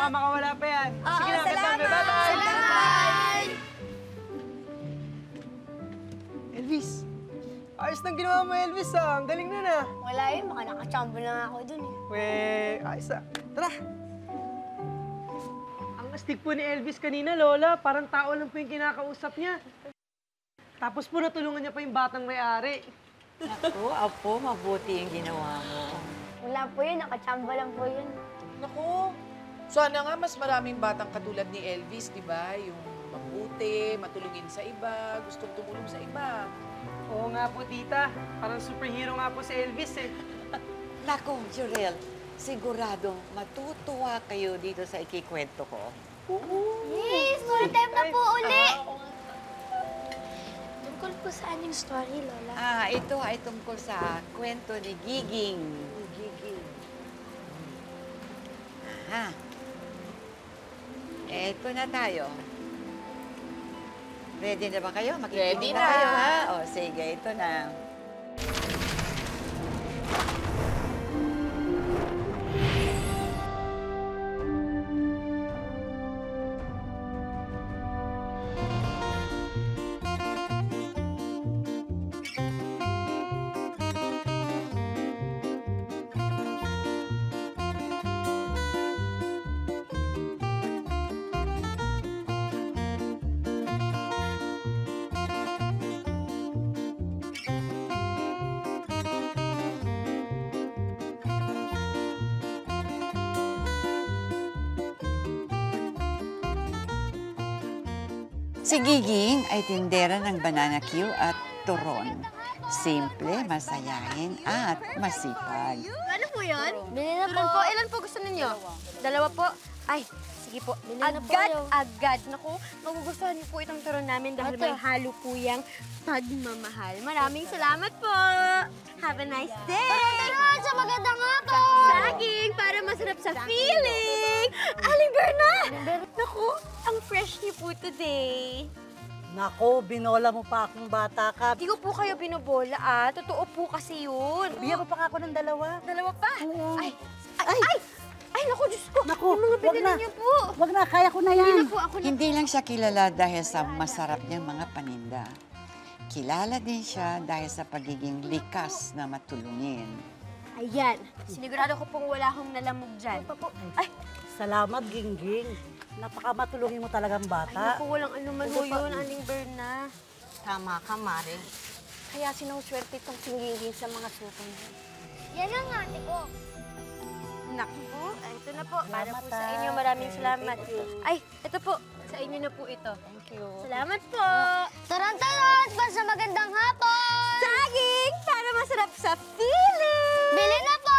baka makawala pa yan. Sige na, kasama. Bye-bye! Bye-bye! Elvis! Ayos nang ginawa mo, Elvis, ah. Ang galing nun, ah. Wala yun. Baka nakachamba lang ako dun, eh. Weh, ayos, ah. Tara! Ang astig po ni Elvis kanina, Lola. Parang tao lang po yung kinakausap niya. Tapos po natulungan niya pa yung batang may-ari. Naku, Apo, mabuti yung ginawa mo. Wala po yun. Nakachamba lang po yun. Naku, sana nga mas maraming batang katulad ni Elvis, di ba? Yung mabuti, matulungin sa iba, gustong tumulong sa iba. Oo nga po, tita. Parang superhero nga po si Elvis, eh. Naku, Jurel, siguradong matutuwa kayo dito sa ikikwento ko. Oo. Yes, full time na po uli! Tungkol po sa anong story, Lola? Ah, ito ay tungkol sa kwento ni Giging. Giging. Ha? Eto na tayo. Ready na ba kayo? Makikinig ready na kayo, ha? O, sige, ito na. Si Giging ay tindera ng banana queue at turon. Simple, masayahin at masipag. Ano po yun? Bili na po. Po. Ilan po gusto ninyo? Dalawa po? Ay, sige po. Agad. Naku, magugustuhan niyo po itong turon namin dahil may halo po yung pagmamahal. Maraming salamat po. Have a nice day. Turon sa magandang ako. Saging para masarap sa feeling. Aliberna! Naku! Ang fresh niyo po today. Nako, binola mo pa akong bata ka. Hindi ko po kayo binobola, ah. Totoo po kasi yun. Biya ko pa ako ng dalawa. Dalawa pa? Oo. Ay, naku, Diyos ko. Naku, mga binalan niyo po. Wag na, kaya ko na yan. Hindi na po ako na... Hindi lang siya kilala dahil sa masarap niyang mga paninda. Kilala din siya dahil sa pagiging likas na matulungin. Ayan, sinigurado ko pong wala akong nalamog dyan. Ay, salamat, Gingging. Napakamatulungin mo talagang bata. Ay, naku, walang anuman ho yun, Aling Berna. Tama ka, Mare. Kaya sinuswerte itong singgingin sa mga suko niya. Yan ang ate ko. Naku po, ito na po. Para po sa inyo, maraming salamat. Ay, ito po. Sa inyo na po ito. Thank you. Salamat po. Tarantaran, para sa magandang hapon. Saging, para masarap sa feeling. Bili na po.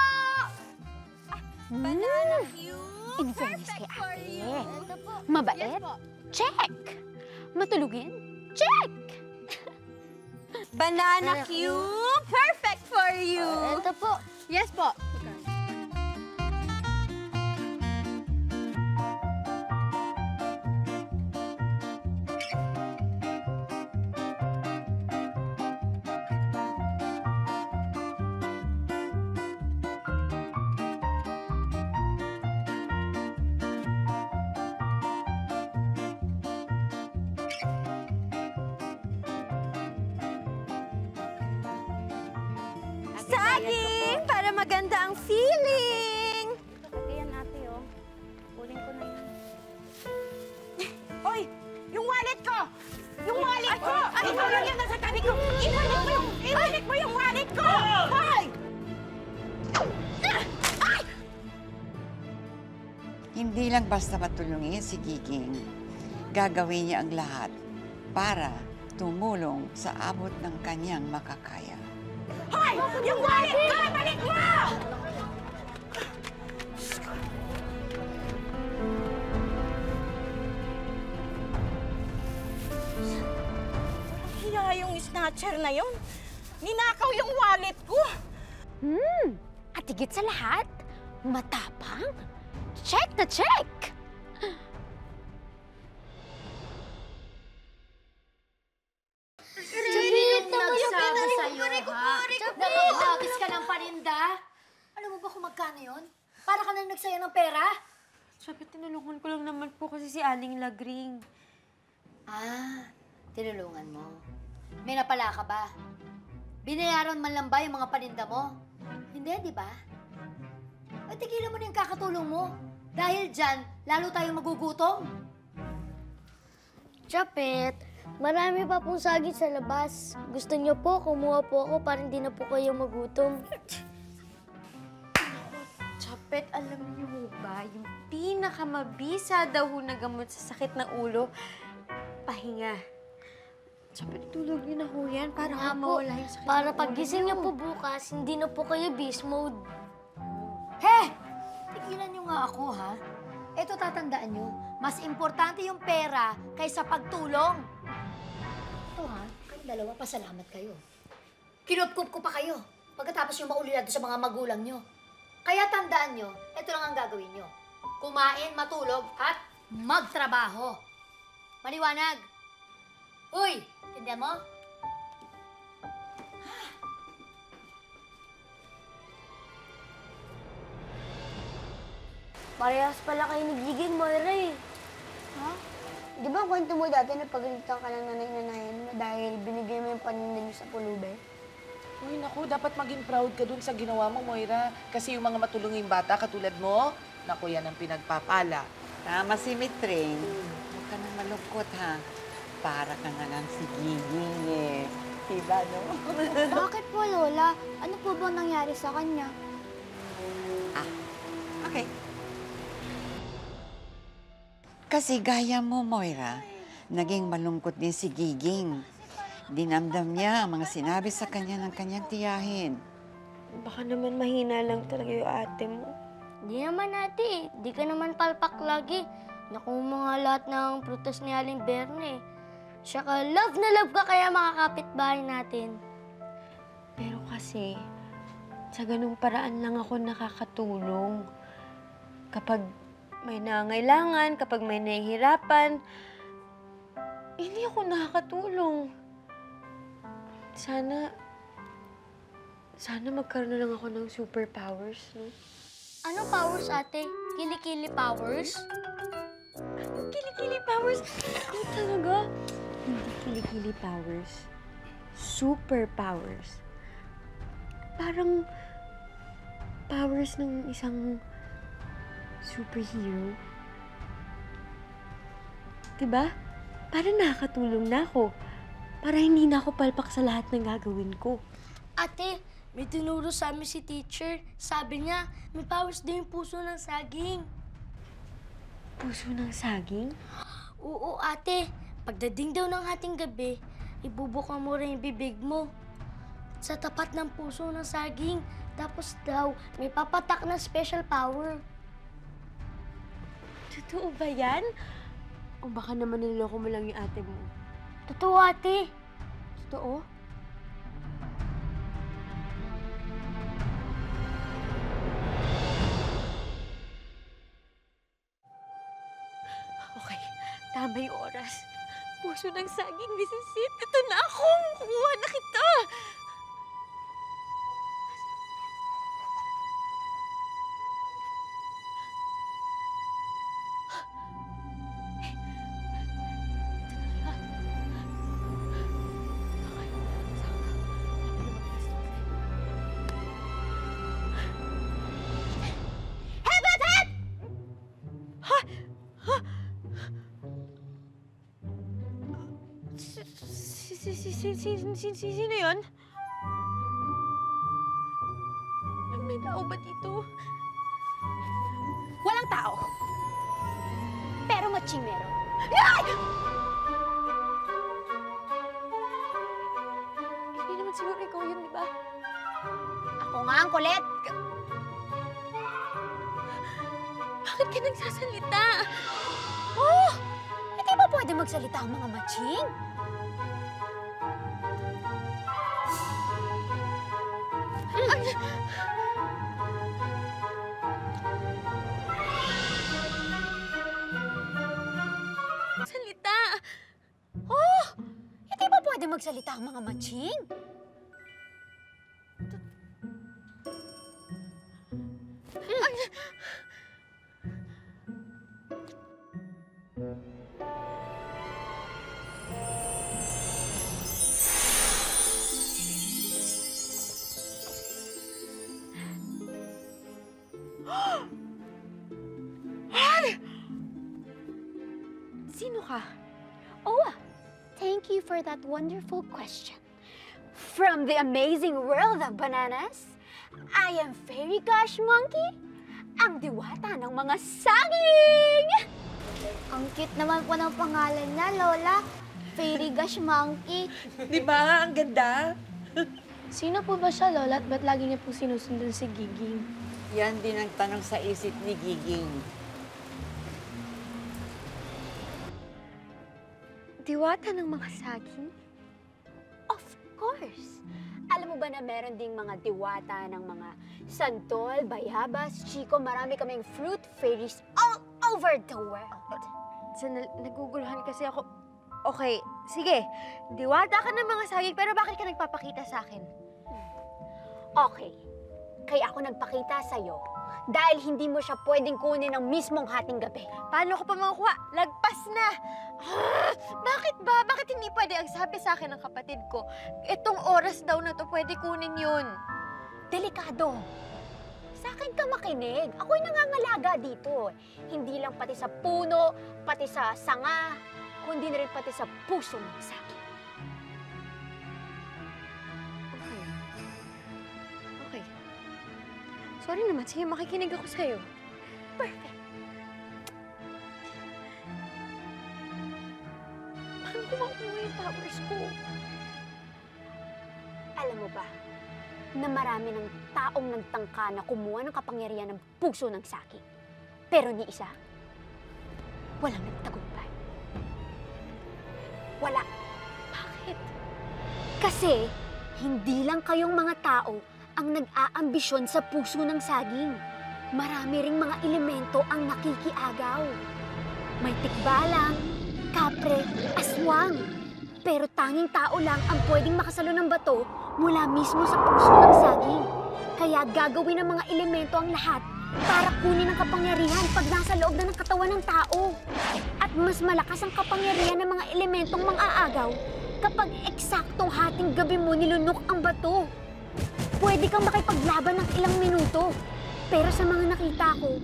Banana cute. In fairness kay ate, mabait, check! Matulungin, check! Banana cube, perfect for you! Ito po. Yes po. Saging! Para maganda ang feeling! Ayan, ate, oh. Kunin ko na yun. Oy! Yung wallet ko! Yung wallet ko! Ay, ikaw lang yung nasa tabi ko! Ibalik mo yung wallet ko! Hoy! Hindi lang basta matulungin si Giging. Gagawin niya ang lahat para tumulong sa abot ng kanyang makakaya. Hoy! Yung wallet ko! Balik mo! Hiya yung snatcher na yun. Ninakaw yung wallet ko. At higit sa lahat, matapang. Check na check! Nababagis ka ng paninda? Alam mo ba kung magkano yun? Para ka na nagsaya ng pera? Sabi, tinulungan ko lang naman po kasi si Aling Lagring. Ah, tinulungan mo? May napala ka ba? Binayaran man lang ba yung mga paninda mo? Hindi, di ba? At tigilan mo na yung kakatulong mo. Dahil dyan, lalo tayong magugutom. Japet, marami pa pong saging sa labas. Gusto niyo po, kumuha po ako para hindi na po kayo magutom. Japet, alam niyo ba, yung pinakamabisa daw na gamot sa sakit na ulo, pahinga. Sabi, tulog niyo na ho yan para mawala yung sakit. Para paggising niyo po bukas, hindi na po kayo beast mode. Heh! Tigilan niyo nga ako, ha? Eto tatandaan niyo, mas importante yung pera kaysa pagtulong. Ito, ha? Kayong dalawa, pasalamat kayo. Kinupkup ko pa kayo pagkatapos yung maulila doon sa mga magulang niyo. Kaya tandaan niyo, eto lang ang gagawin niyo. Kumain, matulog, at magtrabaho. Maliwanag! Uy! Tindihan mo? Parehas pala kayo ni Giging, Moira eh. Ha? Di ba ang kwento mo dati na pagalitan ka ng nanay-nanayan mo dahil binigay mo yung paninda niyo sa pulubay? Uy, naku, dapat maging proud ka dun sa ginawa mo, Moira. Kasi yung mga matulungin bata katulad mo, naku, yan ang pinagpapala. Tama si Mitring. Huwag ka nang malungkot, ha? Para ka na lang si Giging eh. Diba, no? Bakit po, Lola? Ano po ba nangyari sa kanya? Ah, okay. Kasi gaya mo, Moira, naging malungkot din si Giging. Dinamdam niya ang mga sinabi sa kanya ng kanyang tiyahin. Baka naman mahina lang talaga yung ate mo. Di naman, ate. Di ka naman palpak lagi. Naku, mga lahat ng prutas ni Aling Berne. Tsaka love na love ka kaya mga kapitbahay natin. Pero kasi, sa ganung paraan lang ako nakakatulong. Kapag may nangailangan, kapag may nahihirapan, hindi ako nakakatulong. Sana magkaroon na lang ako ng superpowers, no? Ano powers, ate? Kilikili powers? Kilikili powers? Ano talaga? Hindi kilikili powers. Super powers. Parang powers ng isang superhero. Diba? Parang nakakatulong na ako. Para hindi na ako palpak sa lahat ng gagawin ko. Ate, may tinuro sa amin si teacher. Sabi niya, may powers din yung puso ng saging. Puso ng saging? Oo, ate. Pagdating daw ng ating gabi, ibubuka mo rin yung bibig mo sa tapat ng puso ng saging. Tapos daw, may papatak na special power. Totoo ba yan? O baka naman niloko mo lang yung ate mo. Totoo, ate. Totoo? Okay, tama yung oras. Puso ng saging, Mrs. Sid. Ito na ako! Kukuha na kita! Sino yun? May tao ba dito? Walang tao. Pero machimero. Ay! Hindi naman siguro ikaw yun, di ba? Ako nga ang kulit! Bakit ka nagsasalita? Oh! Hindi ba pwede magsalita ang mga maching? Salita! Oh! Hindi ba pwede magsalita ang mga matching? Sinuha. Oh, thank you for that wonderful question. From the amazing world of bananas, I am Fairy Gosh Monkey, ang diwata ng mga saging! Ang cute naman po ng pangalan niya, Lola. Fairy Gosh Monkey. Di ba? Ang ganda. Sino po ba siya, Lola? At ba't lagi niya po sinusundan si Giging? Yan din ang tanong sa isip ni Giging. Diwata ng mga saging? Of course! Alam mo ba na meron ding mga diwata ng mga santol, bayabas, chico, marami kaming fruit fairies all over the world. Naguguluhan kasi ako. Okay, sige. Diwata ka ng mga saging, pero bakit ka nagpapakita sa akin? Okay. Kaya ako nagpakita sa'yo dahil hindi mo siya pwedeng kunin ng mismong hating gabi. Paano ko pa makukuha? Lagpas na! Bakit ba? Bakit hindi pwede? Ang sabi sa akin ng kapatid ko, itong oras daw na to pwede kunin yun. Delikado. Sa akin ka makinig. Ako'y nangangalaga dito. Hindi lang pati sa puno, pati sa sanga, kundi na rin pati sa puso ng sakin. Sorry naman. Sige, makikinig ako sa'yo. Perfect. Paano ko makuha yung powers ko? Alam mo ba, na marami ng taong nagtangka na kumuha ng kapangyarihan ng puso ng saging. Pero ni isa, walang nagtagumpay. Wala. Bakit? Kasi, hindi lang kayong mga tao ang nag-aambisyon sa puso ng saging. Marami ring mga elemento ang nakikiagaw. May tikbalang, kapre, aswang. Pero tanging tao lang ang pwedeng makasalo ng bato mula mismo sa puso ng saging. Kaya gagawin ng mga elemento ang lahat para kunin ang kapangyarihan pag nasa loob na ng katawan ng tao. At mas malakas ang kapangyarihan ng mga elementong mang-aagaw kapag eksaktong hating gabi mo nilunok ang bato. Pwede kang makipaglaban ng ilang minuto. Pero sa mga nakita ko,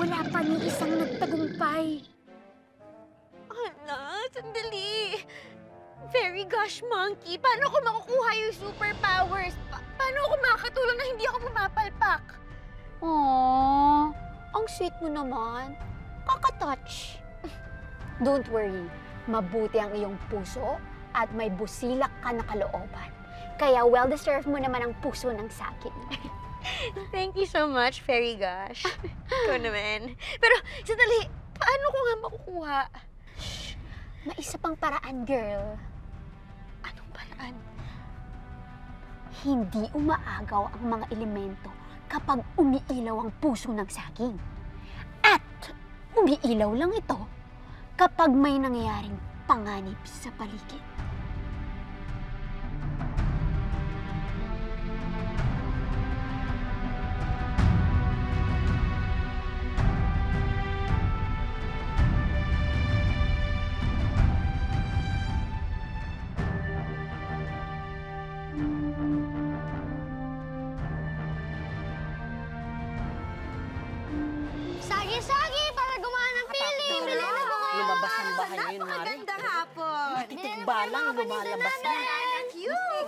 wala pa ni isang nagtagumpay. Hala, sandali. Fairy Gosh Monkey, paano ko makukuha yung superpowers? Paano ako makakatulong na hindi ako pumapalpak? Aww, ang sweet mo naman. Kakatouch. Don't worry, mabuti ang iyong puso at may busilak ka na kalooban. Kaya well-deserved mo naman ang puso ng saging. Thank you so much, Fairy Gosh. Ikaw naman. Pero, sandali, paano ko nga makukuha? Shh! May isa pang paraan, girl. Anong paraan? Hindi umaagaw ang mga elemento kapag umiilaw ang puso ng saging. At umiilaw lang ito kapag may nangyayaring panganib sa paligid. Sagi-sagi para gumaan ang piling! Lumabas ang bahay ngayon, Mari. Napakaganda hapon! Matitigbalang lumalabas na.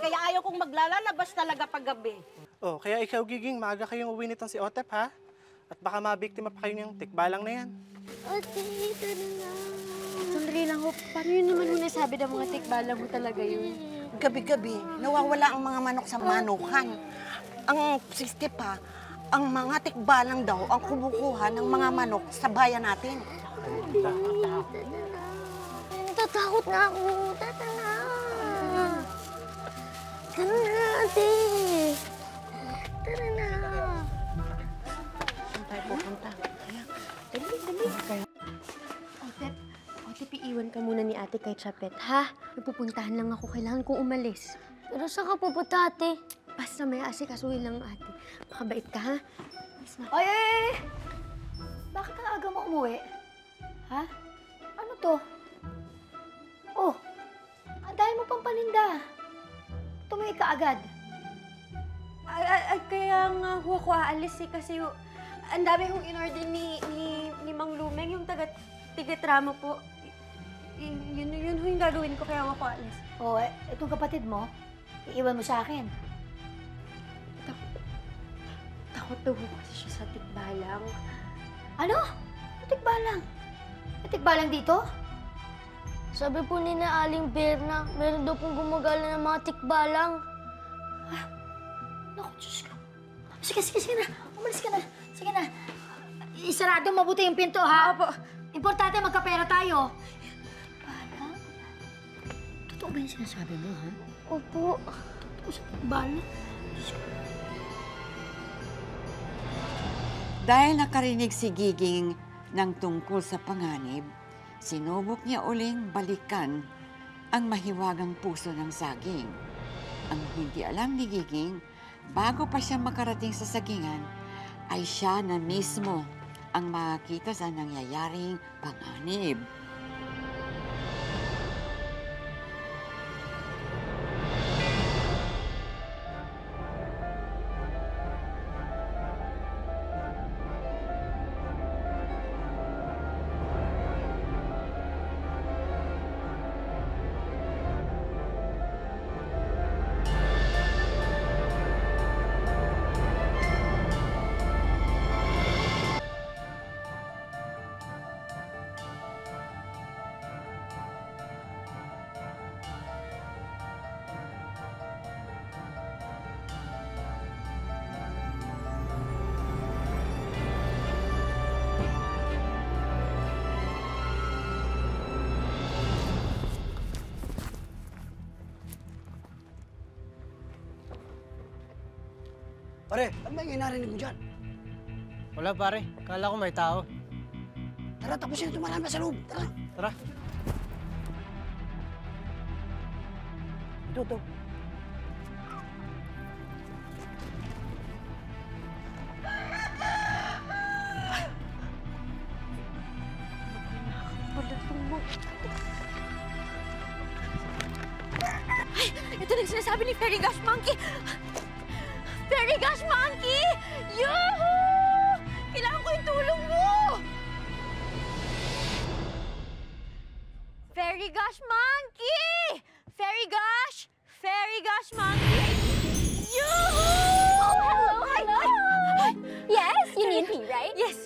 Kaya ayaw kong maglalabas talaga paggabi. Oh, kaya ikaw, Giging, maaga kayong uwi nitong si Otep, ha? At baka mabiktima pa kayo niyang tikbalang na yan. Otep, ito na nga. Sandali lang, Hope. Paano yun naman mo nasabi ng mga tikbalang mo talaga yun? Gabi-gabi, nawawala ang mga manok sa manukan. Ang sistip, ha? Ang mga tikbalang daw ang kumukuha ng mga manok sa bayan natin. Tatakot na ako. Tatala. Tara na, ate. Tara na. Saan tayo pupunta? Dali. Otep, iiwan ka muna ni ate kay Chapet, ha? Pupuntahan lang ako. Kailangan kong umalis. Pero saan ka pupunta, ate? Basta may asikasuhin lang, ate. Makabait ka, ha? Oy, oy! Bakit ka aga mo umuwi? Ha? Ano to? Oh, dahil mo pang paninda. Tumuwi ka agad. Kaya nga ako aalis eh kasi ang dami kong in-order ni Mang Lu. iditramo po. Yun yung gagawin ko kaya ako alis. Oo, itong kapatid mo, iiwan mo sa akin. Takot daw kasi siya sa tikbalang. Ano? Tikbalang? Tikbalang dito? Sabi po ni na Aling Berna, meron daw pong gumagala ng mga tikbalang. Ah, naku, Diyos ko. Sige na. Umalis ka na. Sige na. Isarado mabuti yung pinto, ha? Opo. Importante magkapera tayo. Tikbalang? Totoo ba yung sinasabi mo, ha? Opo. Totoo sa tikbalang? Dahil nakarinig si Giging ng tungkol sa panganib, sinubok niya uling balikan ang mahiwagang puso ng saging. Ang hindi alam ni Giging, bago pa siya makarating sa sagingan, ay siya na mismo ang makakita sa nangyayaring panganib. Pare, ano ba yung narinig mo dyan? Wala, pare. Kala ko may tao. Tara, tapusin na ito. Marami sa loob. Tara. Tara. Ito. Ay, ito na yung sinasabi ni Fairy Gosh Monkey. Fairy Gosh Monkey! Yoo-hoo! Kailangan ko yung tulong mo! Fairy Gosh Monkey! Fairy Gosh Monkey! Yoo-hoo! Oh, hello! Ay. Yes, you need me, right? Yes.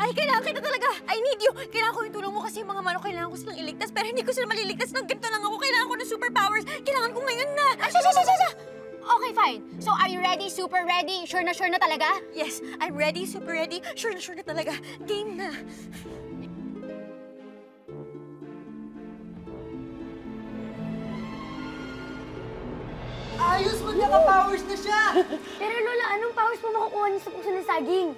Ay, kailangan kita talaga. I need you. Kailangan ko yung tulong mo kasi yung mga manok, kailangan ko silang iligtas. Pero hindi ko sila maliligtas ng ganito lang ako. Kailangan ko ng superpowers. Kailangan ko ngayon na. Asya! Okay, fine. So, are you ready? Super ready? Sure na talaga? Yes, I'm ready. Super ready. Sure na talaga. Game na. Ayos mo niya ka-powers na siya! Pero Lola, anong powers mo makukuha niya sa puso ng saging?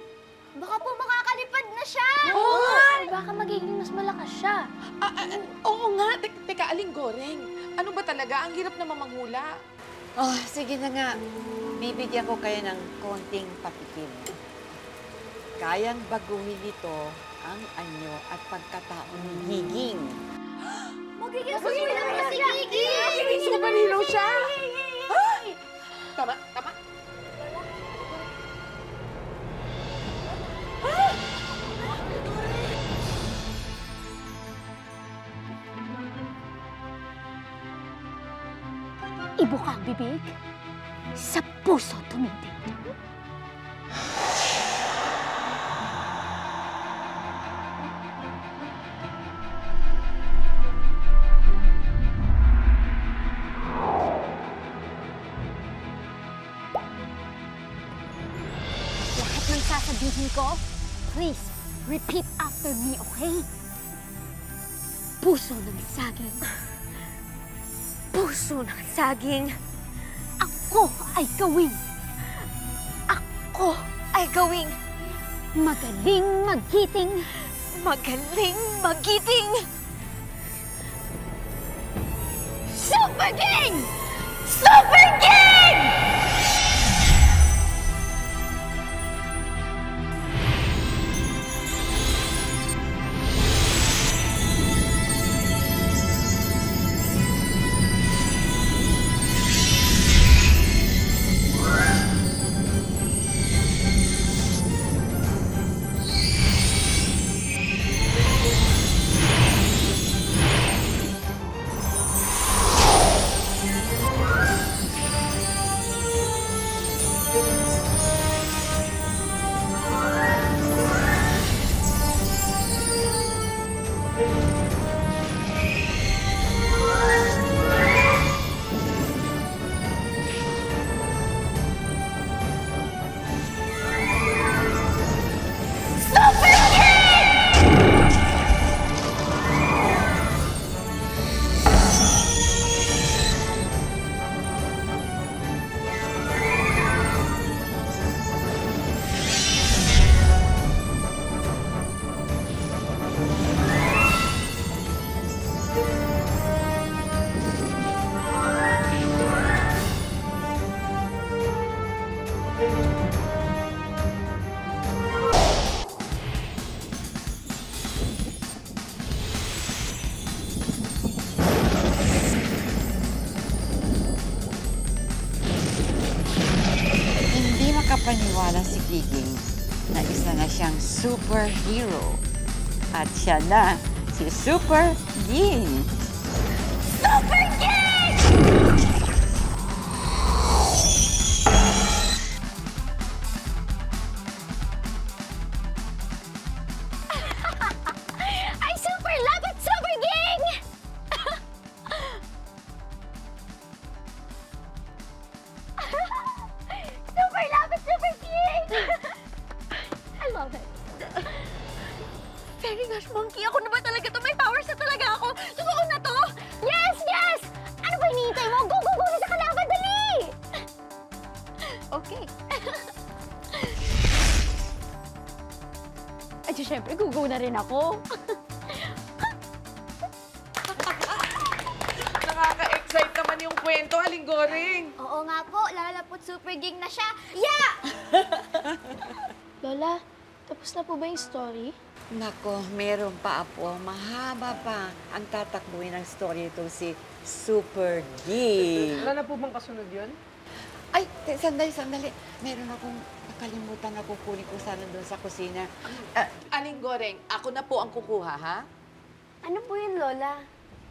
Baka po makakalipad na siya! Oo nga! Baka magiging mas malakas siya. Oo nga! Teka, Aling Goreng. Ano ba talaga? Ang hirap na manghula. Oh, sige na nga. Bibigyan ko kayo ng konting patikim. Kayang baguhin nito ang anyo at pagkataon ni Giging. Magiging superhero na si Giging! Magiging superhero siya! Tama! Ibuka ang bibig, sa puso tumindig. Lahat ng sasabihin ko, please, repeat after me, okay? Puso ng saging. Puso ng saging, ako ay gawing magaling maghiting Super Ging! Giging na isa na siyang superhero. At siya na si Super Ging. Super Ging! I super love it, Super Ging! Super love it, Super Ging! I love it. Fairy Gosh Monkey, ako na ba talaga to? May powers na talaga ako? Totoo na to? Yes, yes! Ano ba hinihintay mo? Go, go, go na sa kalaban! Dali! Okay. At syempre, go na rin ako. Nakaka-excite naman yung kwento, Aling Goring. Oo nga po, lalapot Super Ging na siya. Yeah! Lola, tapos na po ba yung story? Nako, meron pa, Apo. Mahaba pa ang tatakbuhin ng story ito si Super Ging. Wala na po bang kasunod yun? Ay, sandali, sandali. Meron akong nakalimutan na kukunin ko sana doon sa kusina. Aling Goring, ako na po ang kukuha, ha? Ano po yun, Lola?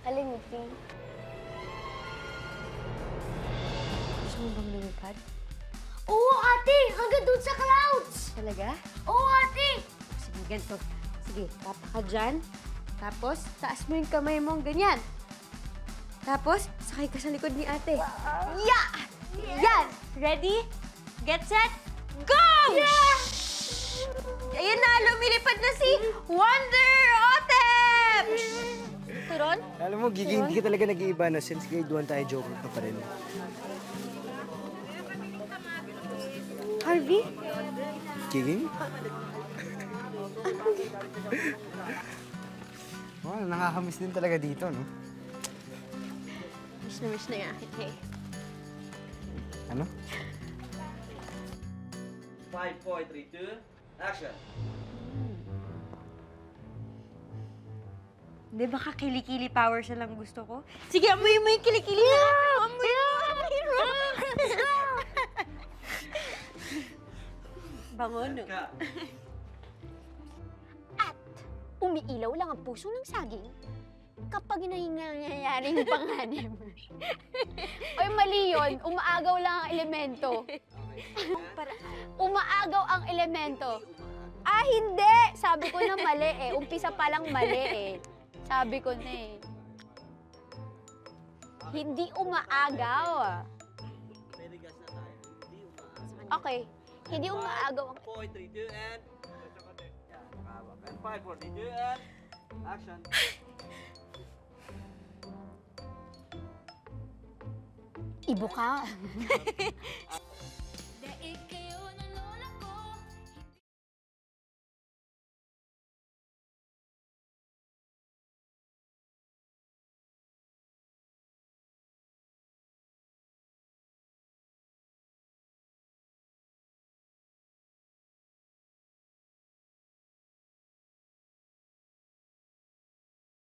Aling Uting? Gusto mo bang lumipad? Oo, ate! Hanggang doon sa clouds! Talaga? Oo, ate! Sige, ganito. Sige, tapa ka dyan. Tapos, taas mo yung kamay mong ganyan. Tapos, sakay ka sa likod ni ate. Wow. Yeah! Yes. Yan! Ready? Get set? Go! Yeah! Ayan na, lumilipad na si Wonder Autumn! Turon? Alam mo, Giging, hindi ka talaga nag-iiba na since grade 1 tayo joker ka pa rin. Harvey? Giging? Well, nakakamiss din talaga dito, no? Miss na yung akin, eh. Ano? 5, 4, 3, 2, action! Hindi, baka kilikili powers na lang gusto ko? Sige, amoy mo yung kilikili na! Amoy mo! Bango, no? Umiilaw lang ang puso ng saging kapag nangyayari yung panganib. Oy, mali yun. Umaagaw lang ang elemento. Umaagaw ang elemento. Ah, hindi! Sabi ko na mali eh. Umpisa pa lang mali eh. Sabi ko na eh. Hindi umaagaw ah. Okay. Hindi umaagaw ang... 4, 3, 2, and... And 5, 4, 3, 2, and action. Ibo ka.